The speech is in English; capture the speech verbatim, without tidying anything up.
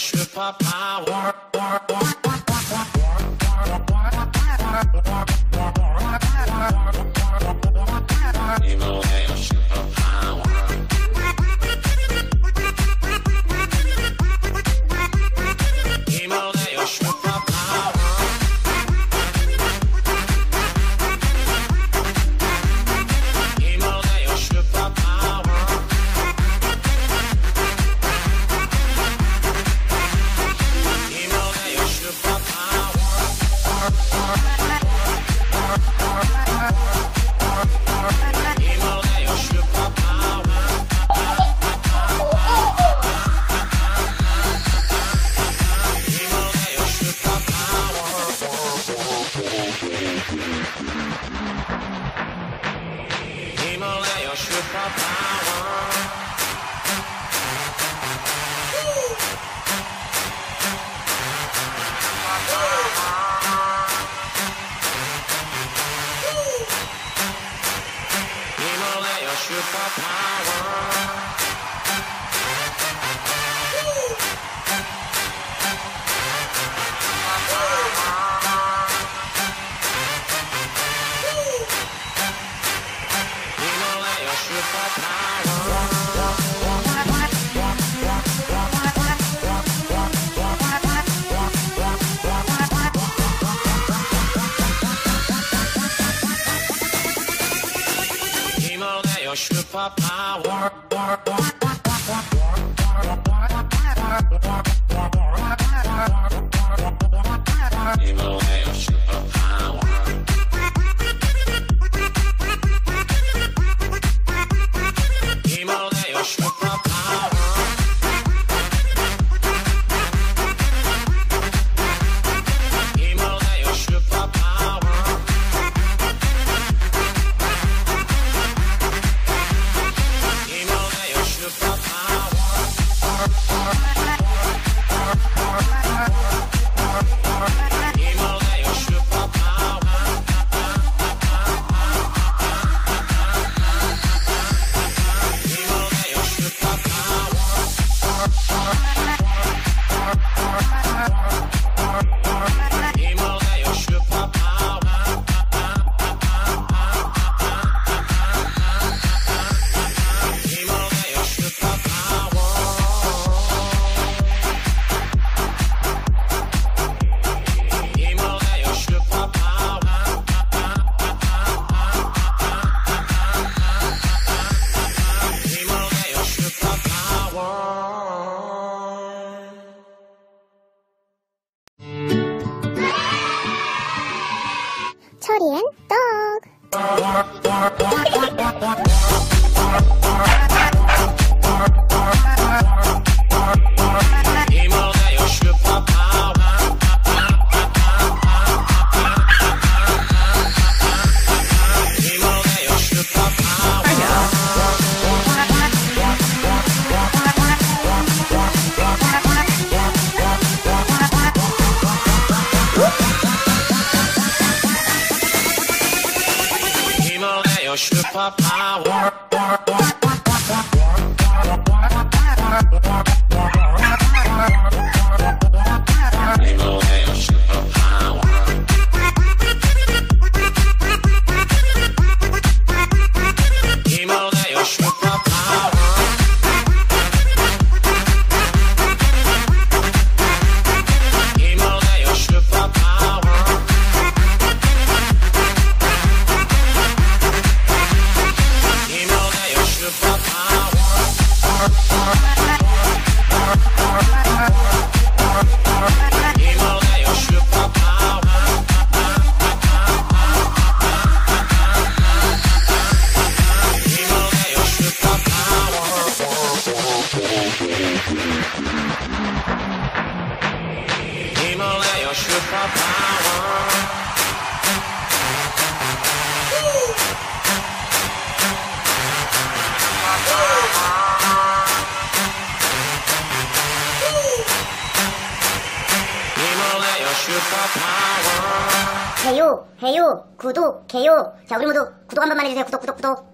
superpower. You know I have superpower. You know I have superpower. You know I have superpower. Himalaya superpower. Superpower. Evil hair superpower. Evil hair superpower. Korean dog. Superpower. Evil hair superpower. Evil hair superpower. Himalaya superpower. 해요 해요 구독해요. 자, 우리 모두 구독 한 번만 해주세요. 구독 구독 구독.